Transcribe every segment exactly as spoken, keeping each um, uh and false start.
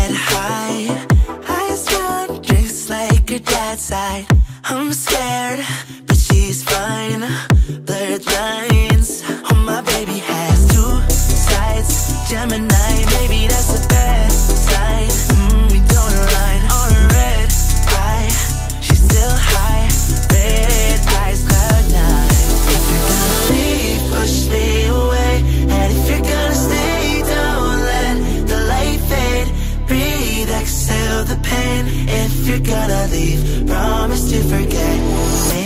get high. I smell drinks like her dad's side. I'm scared, but she's fine. Blurred lines. Oh, my baby has two sides. Gemini, maybe that's the best side. Mm, we don't align on a red eye. She's still high. Red eyes, cloud nine. If you're gonna leave, push me away. And if you're gonna stay, don't let the light fade. Breathe, exhale the pain. If you're gonna leave, promise to forget me.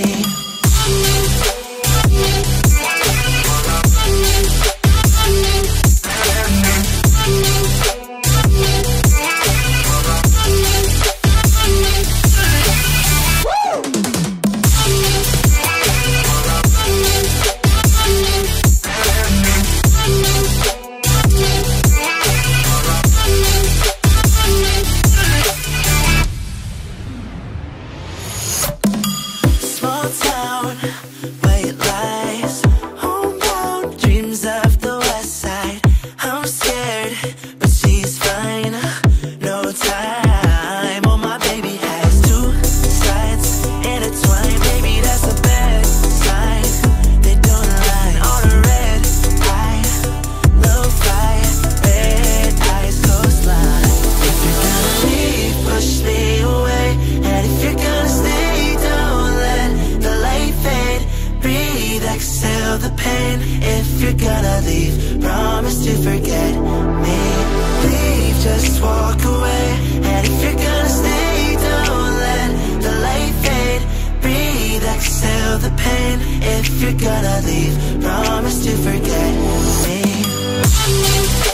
If you're gonna leave, promise to forget me.